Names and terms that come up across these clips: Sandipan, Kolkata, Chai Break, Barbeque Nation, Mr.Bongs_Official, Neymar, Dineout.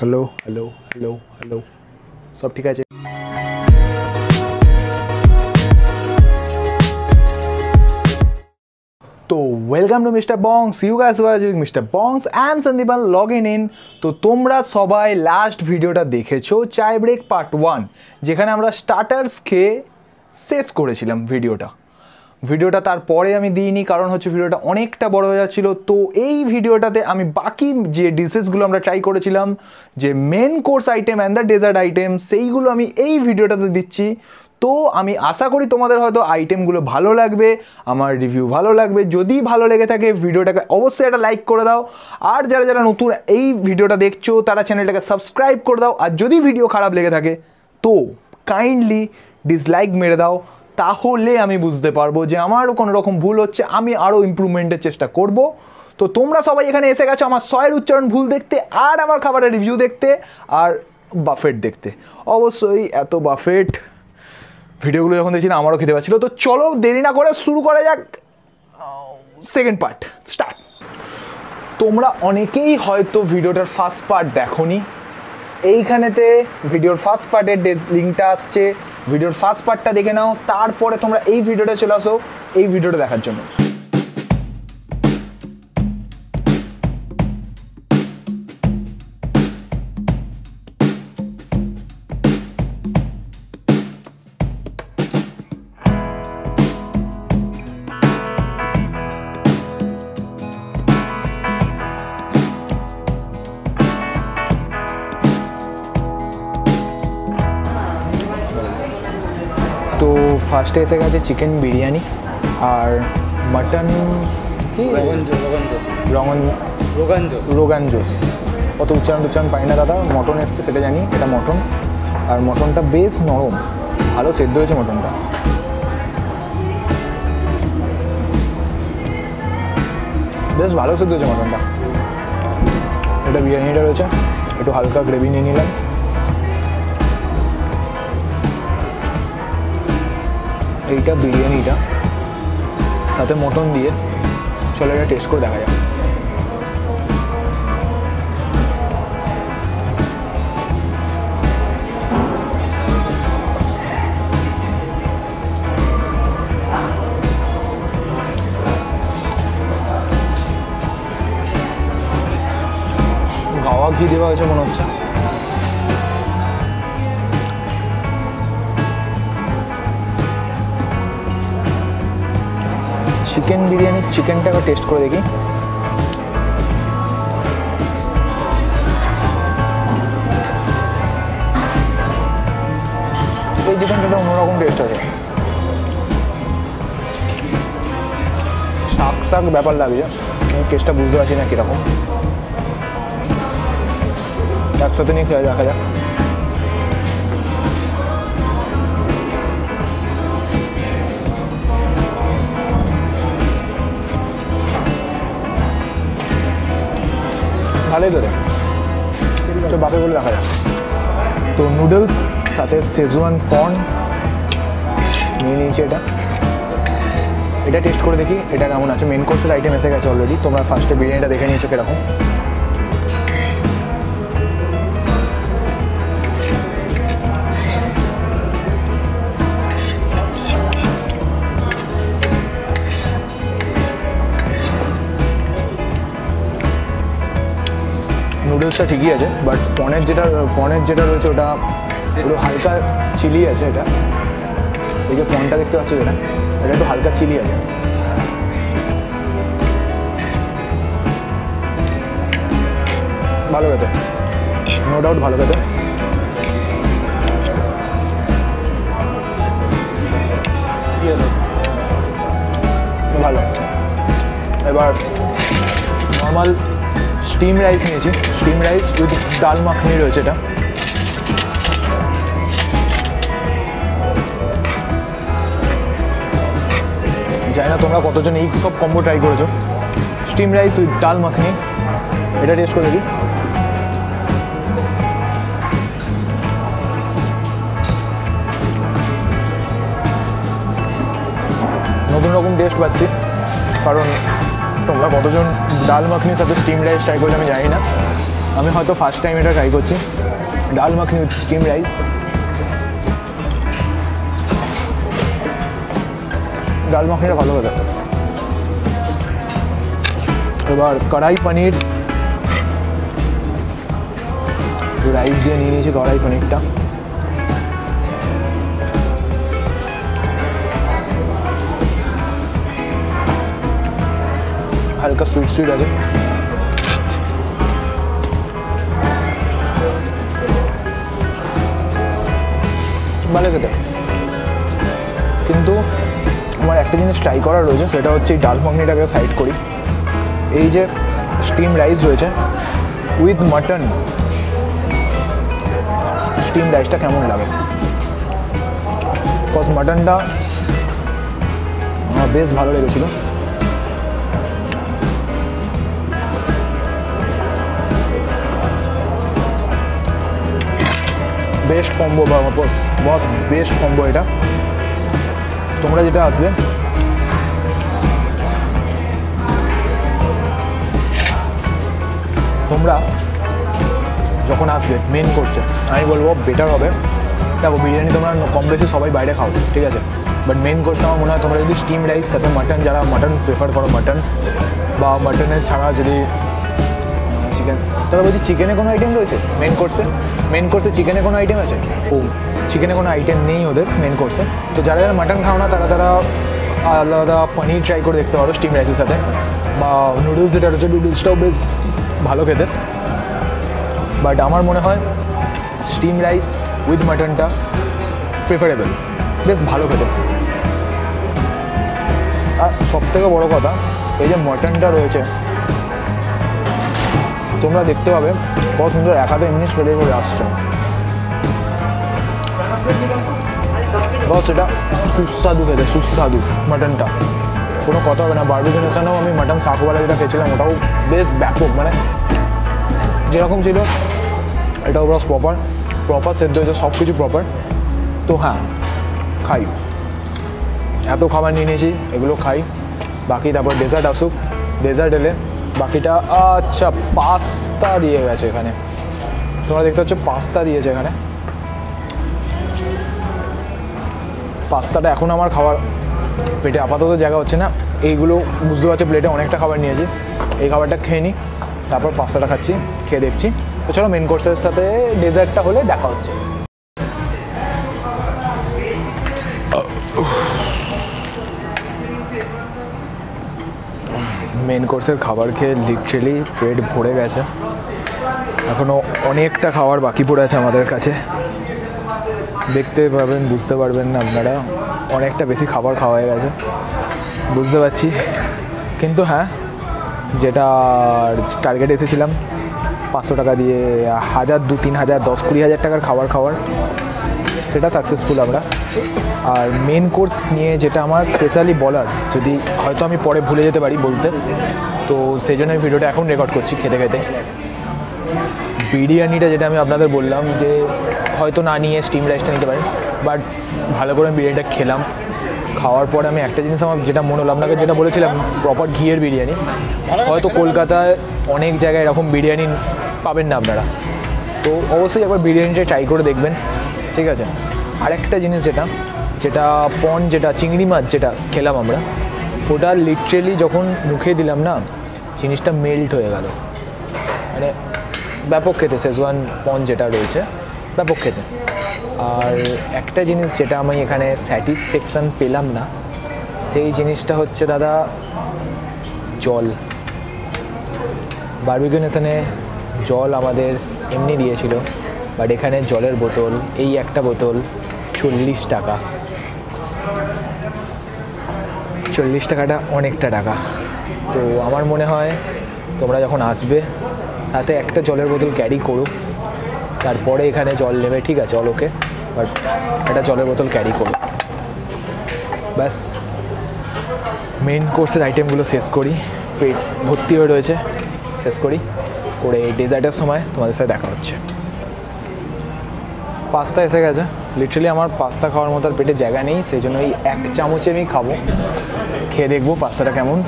Hello hello hello hello सब ठीक है। तो welcome to mister Bongs, you guys were doing mister Bongs, I am Sandipan login in. तो तुम्हारा सबाई लास्ट भिडियोटा देखेছো चाय ब्रेक पार्ट 1, যেখানে আমরা স্টার্টার্স খেয়ে শেষ করেছিলাম ভিডিওটা তারপরে আমি দিইনি, কারণ হচ্ছে ভিডিওটা অনেকটা বড় হয়ে যাচ্ছিল। তো এই ভিডিওটাতে আমি বাকি যে ডিশেসগুলো আমরা ট্রাই করেছিলাম, যে main course item and the dessert item, সেইগুলো আমি এই ভিডিওটাতে দিচ্ছি। তো আমি আশা করি তোমাদের হয়তো আইটেমগুলো ভালো লাগবে, আমার রিভিউ ভালো লাগবে। যদি ভালো লেগে থাকে ভিডিওটাকে অবশ্যই একটা লাইক করে দাও, আর যারা যারা নতুন এই ভিডিওটা দেখছো তারা চ্যানেলটাকে সাবস্ক্রাইব করে দাও। আর যদি ভিডিও খারাপ লেগে থাকে তো কাইন্ডলি ডিসলাইক মেরে দাও, তাহলে আমি বুঝতে পারবো যে আমারও কোনো রকম ভুল হচ্ছে, আমি আরও ইমপ্রুভমেন্টের চেষ্টা করব। তো তোমরা সবাই এখানে এসে গেছো আমার সয়ের উচ্চারণ ভুল দেখতে, আর আমার খাবারের রিভিউ দেখতে, আর বাফেট দেখতে। অবশ্যই এত বাফেট ভিডিওগুলো যখন দেখছি না আমারও খেতে পাচ্ছিল। তো চলো দেরি না করে শুরু করা যাক সেকেন্ড পার্ট স্টার্ট। তোমরা অনেকেই হয়তো ভিডিওটার ফার্স্ট পার্ট দেখোনি, এইখানেতে ভিডিওর ফার্স্ট পার্টের লিঙ্কটা আসছে, ভিডিওর ফার্স্ট পার্টটা দেখে নাও, তারপরে তোমরা এই ভিডিওটা চলে আসো এই ভিডিওটা দেখার জন্য। তো ফার্স্টে এসে গেছে চিকেন বিরিয়ানি আর মটন কি রোগান জোস, অত উচ্চারণ পাই না দাদা। মটন এসছে সেটা জানি, এটা মটন, আর মটনটা বেশ নরম, ভালো সেদ্ধ হয়েছে মটনটা। বেশ ভালো সেদ্ধ হয়েছে মটনটা। এটা বিরিয়ানিটা রয়েছে, একটু হালকা গ্রেভি নিয়ে নিলাম। এইটা বিরিয়ানিটা সাথে মটন দিয়ে, চলো এটা টেস্ট করে দেখা যাক। গাওয়া ঘি দেওয়া হয়েছে মনে হচ্ছে। চিকেন বিরিয়ানি, চিকেনটা একবার টেস্ট করে দেখি। এই চিকেনটা অন্যরকম টেস্ট আছে, শাক শাক ব্যাপার লাগছে, টেস্টটা বুঝতে পারছি না কীরকম। একসাথে নিয়ে খেয়ে দেখা যাক। ভালোই ধরে তো বাকিগুলো দেখা যাক। তো নুডলস সাথে শেজওয়ান কর্ন নিয়ে নিয়েছি, এটা টেস্ট করে দেখি এটা কেমন আছে। মেন কোর্সের আইটেম এসে গেছে অলরেডি, তোমরা ফার্স্টে বিরিয়ানিটা দেখে নিয়েছো কীরকম। নুডলসটা ঠিকই আছে, বাট পনের যেটা রয়েছে ওটা একটু হালকা চিলি আছে। এটা এই যে পনটা দেখতে পাচ্ছ যেটা, এটা একটু হালকা চিলি আছে। ভালো খেতে, নো ডাউট ভালো খেতে। ভালো। এবার নর্মাল স্টিম রাইস নিয়েছি, steam rice with dal makhani রয়েছে। এটা জানি না তোমরা কতজন এই সব কম্বো ট্রাই করেছো। Steam rice with dal makhani, এটা টেস্ট করে দেখি। নতুন রকম টেস্ট পাচ্ছি, কারণ তোমরা কতজন ডাল মাখনির সাথে স্টিম রাইস ট্রাই করলে আমি জানি না। আমি হয়তো ফার্স্ট টাইম এটা ট্রাই করছি ডাল মাখনি উইথ স্টিম রাইস ডাল মাখনিটা ভালো কথা এবার কড়াই পনির রাইস দিয়ে নিয়ে নিয়েছি কড়াই পনিরটা হালকা সুইট সুইট আছে ভালো খেতে কিন্তু আমার একটা জিনিস ট্রাই করার রয়েছে সেটা হচ্ছে এই ডাল মাখনিটাকে সাইড করি এই যে স্টিম রাইস রয়েছে উইথ মাটন স্টিম রাইসটা কেমন লাগে বিকজ মাটনটা আমার বেশ ভালো লেগেছিল best combo boss boss best combo ये तुम्हारा जेटा आसबे तुम्हारा जखन आसबे मेन कोर्स आमी बोलबो बेटर होबे तब बिरियानी तुम्हारा कम बेशी सबाई बाइरे खाओ ठीक है बाट मेन कोर्स आमार मने हय तुम्हारा यदि स्टीम राइस साथे मटन जरा मटन प्रेफर करो मटन बा मटन छाड़ा यदि चिकेन तब बोलছি चिकेने কোনো আইটেম রয়েছে মেন কোর্সে চিকেনে কোনো আইটেম আছে ও চিকেনে কোনো আইটেম নেই ওদের মেন কোর্সে তো যারা যারা মাটন খাও না তারা তারা আলাদা পনির ট্রাই করে দেখতে পারো স্টিম রাইসের সাথে বা নুডলস যেটা রয়েছে নুডলসটাও বেশ ভালো খেতে বাট আমার মনে হয় স্টিম রাইস উইথ মাটনটা প্রেফারেবল বেশ ভালো খেতে আর সবথেকে বড় কথা এই যে মাটনটা রয়েছে তোমরা দেখতে পাবে কত সুন্দর একাতে এমনি ছড়ে পড়ে আসছে বস এটা সুস্বাদু খেতে সুস্বাদু মাটনটা কোনো কথা হবে না বারবিকিউ নেশনেও আমি মাটন সাকওয়ালা যেটা খেয়েছিলাম ওটাও বেশ ব্যাপক মানে যেরকম ছিল এটাও পুরো প্রপার প্রপার সেদ্ধ হয়েছে সব কিছু প্রপার তো হ্যাঁ খাই এত খাবার নিয়ে নিয়েছি এগুলো খাই বাকি তারপর ডেজার্ট আসুক ডেজার্ট এলে বাকিটা আচ্ছা পাস্তা দিয়ে গেছে এখানে তোমরা দেখতে পাচ্ছ পাস্তা দিয়েছে এখানে পাস্তাটা এখন আমার খাবার পেটে আপাতত জায়গা হচ্ছে না এইগুলো বুঝতে পারছি প্লেটে অনেকটা খাবার নিয়েছি এই খাবারটা খেয়ে নিই তারপর পাস্তাটা খাচ্ছি খেয়ে দেখছি তো চলো মেন কোর্সের সাথে ডেজার্টটা হলে দেখা হচ্ছে মেন কোর্সের খাবার খেয়ে লিটারেলি পেট ভরে গেছে এখনও অনেকটা খাবার বাকি পড়ে আছে আমাদের কাছে দেখতে পাবেন বুঝতে পারবেন না আপনারা অনেকটা বেশি খাবার খাওয়া হয়ে গেছে বুঝতে পারছি কিন্তু হ্যাঁ যেটা টার্গেট এসেছিলাম 500 টাকা দিয়ে 1000 2000 10 20 হাজার টাকার খাবার খাওয়ার সেটা সাকসেসফুল আমরা আর মেন কোর্স নিয়ে যেটা আমার স্পেশালি বলার যদি হয়তো আমি পরে ভুলে যেতে পারি বলতে তো সেই জন্য আমি ভিডিওটা এখন রেকর্ড করছি খেতে খেতে বিরিয়ানিটা যেটা আমি আপনাদের বললাম যে হয়তো না নিয়ে স্টিম রাইসটা নিতে পারেন বাট ভালো করে আমি বিরিয়ানিটা খেলাম খাওয়ার পরে আমি একটা জিনিস আমার যেটা মনে হলো আপনাকে যেটা বলেছিলাম প্রপার ঘিয়ের বিরিয়ানি হয়তো কলকাতায় অনেক জায়গায় এরকম বিরিয়ানি পাবেন না আপনারা তো অবশ্যই একবার বিরিয়ানিটা ট্রাই করে দেখবেন ঠিক আছে আরেকটা জিনিস যেটা যেটা পন যেটা চিংড়ি মাছ যেটা খেলাম আমরা ওটা লিটারেলি যখন মুখে দিলাম না জিনিসটা মেল্ট হয়ে গেল মানে ব্যাপক খেতে শেজওয়ান পন যেটা রয়েছে ব্যাপক খেতে আর একটা জিনিস যেটা আমি এখানে স্যাটিসফ্যাকশান পেলাম না সেই জিনিসটা হচ্ছে দাদা জল বারবিকিউ নেশনে জল আমাদের এমনি দিয়েছিল বাট এখানে জলের বোতল এই একটা বোতল 40 টাকা 40 টাকাটা অনেকটা টাকা তো আমার মনে হয় তোমরা যখন আসবে সাথে একটা জলের বোতল ক্যারি করো তারপরে এখানে জল নেবে ঠিক আছে অল ওকে বাট একটা জলের বোতল ক্যারি করো ব্যাস মেন কোর্সের আইটেমগুলো শেষ করি পেট ভর্তি হয়ে রয়েছে শেষ করি করে ডেজার্টের সময় তোমাদের সাথে দেখা হচ্ছে পাস্তা এসে গেছে লিটারালি আমার পাস্তা খাওয়ার মতো আর পেটে জায়গা নেই সেই জন্য এই এক চামচে আমি খাবো খেয়ে দেখবো পাস্তাটা কেমন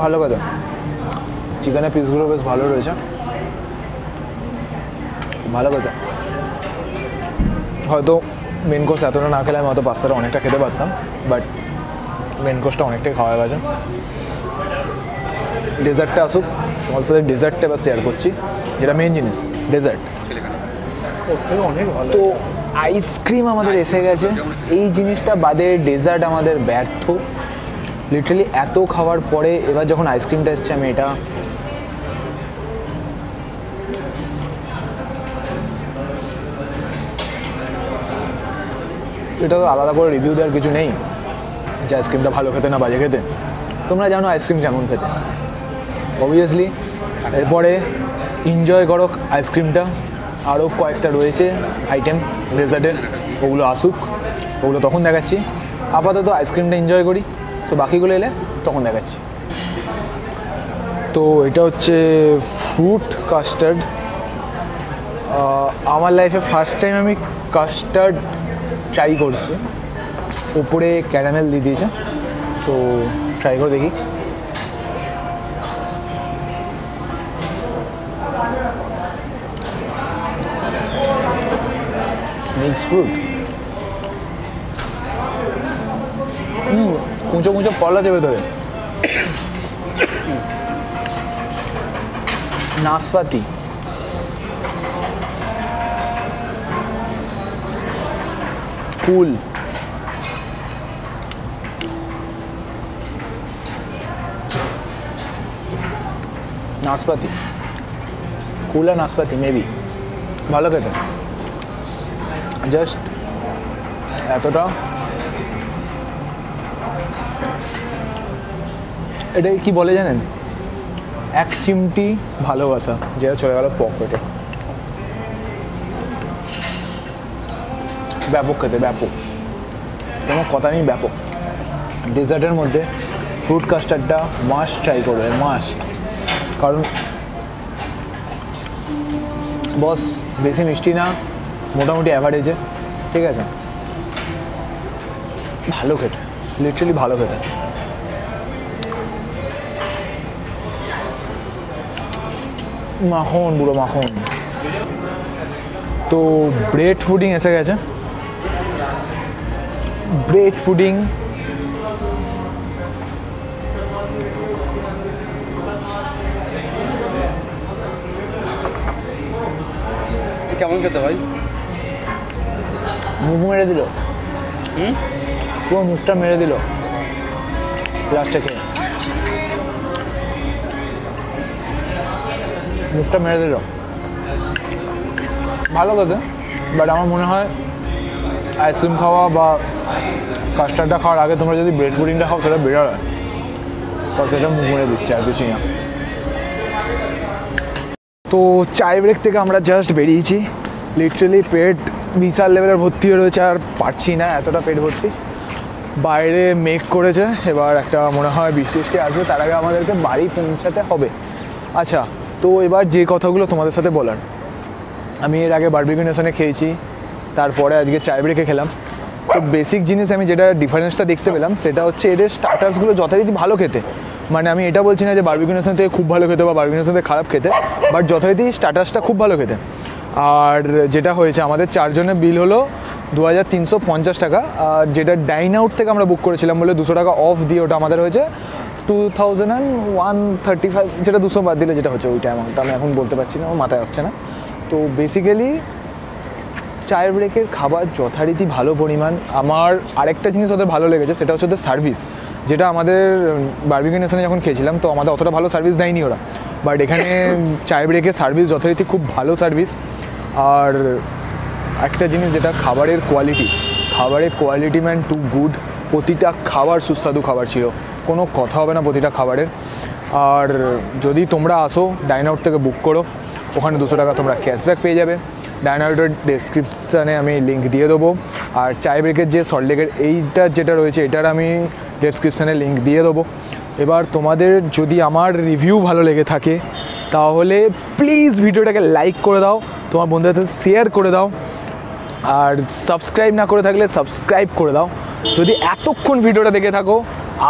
ভালো কথা চিকেনের পিসগুলো বেশ ভালো রয়েছে ভালো কথা হয়তো মেন কোর্স এতটা না খেলে আমি হয়তো পাস্তাটা অনেকটা খেতে পারতাম বাট মেন কোর্সটা অনেকটাই খাওয়া গেছে ডেজার্টটা আসুক তোমার সাথে ডেজার্টটা এবার শেয়ার করছি যেটা মেন জিনিস ডেজার্ট অনেক ভালো তো আইসক্রিম আমাদের এসে গেছে এই জিনিসটা বাদে ডেজার্ট আমাদের ব্যর্থ লিটারালি এত খাওয়ার পরে এবার যখন আইসক্রিমটা এসছে আমি এটা এটা তো আলাদা করে রিভিউ দেওয়ার কিছু নেই যে আইসক্রিমটা ভালো খেতে না বাজে খেতে তোমরা জানো আইসক্রিম কেমন খেতে অবভিয়াসলি এরপরে এনজয় করো আইসক্রিমটা আরও কয়েকটা রয়েছে আইটেম ডেজার্টের ওগুলো আসুক ওগুলো তখন দেখাচ্ছি আপাতত আইসক্রিমটা এনজয় করি তো বাকিগুলো এলে তখন দেখাচ্ছি তো এটা হচ্ছে ফ্রুট কাস্টার্ড আমার লাইফে ফার্স্ট টাইম আমি কাস্টার্ড ট্রাই করছি উপরে ক্যারামেল দিয়ে দিয়েছে তো ট্রাই করে দেখি মিক্স ফ্রুট কুঁচো কুঁচো কলা চেপে ধরে নাশপাতি ফুল নাশপাতি কুল আর নাশপাতি মেবি ভালো খেতে জাস্ট এতটা এটাকে কী বলে জানেন এক চিমটি ভালোবাসা যেটা চলে গেল পকেটে ব্যাপক খেতে ব্যাপক কোনো কথা নেই ব্যাপক ডেজার্টের মধ্যে ফ্রুট কাস্টার্ডটা মাস্ট ট্রাই করবে মাস্ট কারণ বস বেশি মিষ্টি না মোটামুটি অ্যাভারেজে ঠিক আছে ভালো খেতে লিটারালি ভালো খেতে মাখন পুরো মাখন তো ব্রেড পুডিং এসে গেছে ব্রেড পুডিং কেমন খেতে ভাই মুখ মেরে দিল পুরো মুখটা মেরে দিল লাস্টে খেয়ে মুখটা মেরে দিল ভালো কথা বাট আমার মনে হয় আইসক্রিম খাওয়া বা কাস্টার্ডটা খাওয়ার আগে তোমরা যদি ব্রেড পুডিংটা খাও সেটা বেটার হয় কারণ সেটা মুখ মেরে দিচ্ছে আর কিছুই না তো চায় ব্রেক থেকে আমরা জাস্ট বেরিয়েছি লিটারালি পেট বিশাল লেভেলের ভর্তি হয়ে রয়েছে আর পারছি না এতটা পেট ভর্তি বাইরে মেক করেছে এবার একটা মনে হয় বৃষ্টি আসবে তার আগে আমাদেরকে বাড়ি পৌঁছাতে হবে আচ্ছা তো এবার যে কথাগুলো তোমাদের সাথে বলার আমি এর আগে বারবিকিউ নেশনে খেয়েছি তারপরে আজকে চায় ব্রেকে খেলাম তো বেসিক জিনিস আমি যেটা ডিফারেন্সটা দেখতে পেলাম সেটা হচ্ছে এদের স্টার্টার্সগুলো যথারীতি ভালো খেতে মানে আমি এটা বলছি না যে বারবিকিউ নেশন থেকে খুব ভালো খেতে বা বারবিকিউ নেশন থেকে খারাপ খেতে বাট যথারীতি স্টার্টার্সটা খুব ভালো খেতে আর যেটা হয়েছে আমাদের চারজনের বিল হলো 2350 টাকা আর যেটা ডাইন আউট থেকে আমরা বুক করেছিলাম বলে 200 টাকা অফ দিয়ে ওটা আমাদের হয়েছে 2135 যেটা 200 বাদ দিলে যেটা হচ্ছে ওইটা অ্যামাউন্ট আমি এখন বলতে পারছি না ও মাথায় আসছে না তো বেসিক্যালি চায় ব্রেকের খাবার যথারীতি ভালো পরিমাণ আমার আরেকটা জিনিস ওদের ভালো লেগেছে সেটা হচ্ছে ওদের সার্ভিস যেটা আমাদের বারবিকিউ নেশনে যখন খেয়েছিলাম তো আমাদের অতটা ভালো সার্ভিস দেয়নি ওরা বাট এখানে চায় ব্রেকের সার্ভিস যথারীতি খুব ভালো সার্ভিস আর একটা জিনিস যেটা খাবারের কোয়ালিটি খাবারের কোয়ালিটি ম্যান টু গুড প্রতিটা খাবার সুস্বাদু খাবার ছিল কোনো কথা হবে না প্রতিটা খাবারের আর যদি তোমরা আসো ডাইন আউট থেকে বুক করো ওখানে 200 টাকা তোমরা ক্যাশব্যাক পেয়ে যাবে ডাইন আউটের ডেসক্রিপশানে আমি লিঙ্ক দিয়ে দেবো আর চায় ব্রেকের যে সল্টলেকের এইটা যেটা রয়েছে এটার আমি ডেসক্রিপশানে লিঙ্ক দিয়ে দেবো এবার তোমাদের যদি আমার রিভিউ ভালো লেগে থাকে তাহলে প্লিজ ভিডিওটাকে লাইক করে দাও তোমার বন্ধুদের সাথে শেয়ার করে দাও আর সাবস্ক্রাইব না করে থাকলে সাবস্ক্রাইব করে দাও যদি এতক্ষণ ভিডিওটা দেখে থাকো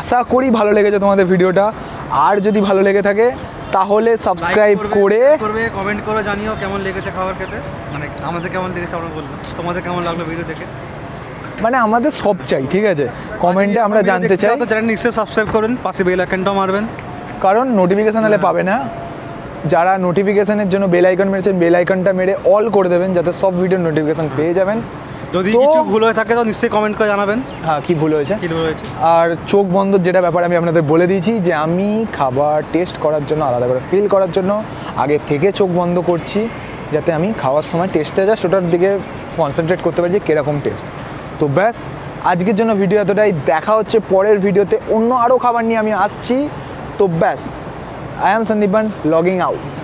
আশা করি ভালো লেগেছে তোমাদের ভিডিওটা আর যদি ভালো লেগে থাকে তাহলে সাবস্ক্রাইব করে করবে, কমেন্ট করে জানিও কেমন লেগেছে খাবার খেতে, মানে আমাদের কেমন লেগেছে আমরা বললাম, তোমাদের কেমন লাগলো ভিডিও দেখে, মানে আমাদের সব চাই, ঠিক আছে? কমেন্টে আমরা জানতে চাই। তো চ্যানেল নিশ্চয়ই সাবস্ক্রাইব করুন, পাশে বেল আইকনটা মারবেন, কারণ নোটিফিকেশন এলে পাবে না। যারা নোটিফিকেশনের জন্য বেল আইকন মেরেছেন, বেল আইকনটা মেরে অল করে দেবেন যাতে সব ভিডিওর নোটিফিকেশন পেয়ে যাবেন। যদি কিছু ভুল হয়ে থাকে তো নিশ্চয়ই কমেন্ট করে জানাবেন, হ্যাঁ কী ভুল হয়েছে। আর চোখ বন্ধ যেটা ব্যাপার আমি আপনাদের বলে দিয়েছি যে আমি খাবার টেস্ট করার জন্য আলাদা করে ফিল করার জন্য আগে থেকে চোখ বন্ধ করছি, যাতে আমি খাওয়ার সময় টেস্টে জাস্ট ওটার দিকে কনসেন্ট্রেট করতে পারি যে কীরকম টেস্ট। তো ব্যাস আজকের জন্য ভিডিও এতটাই, দেখা হচ্ছে পরের ভিডিওতে, অন্য আরও খাবার নিয়ে আমি আসছি। তো ব্যাস, I am Sandipan, logging out.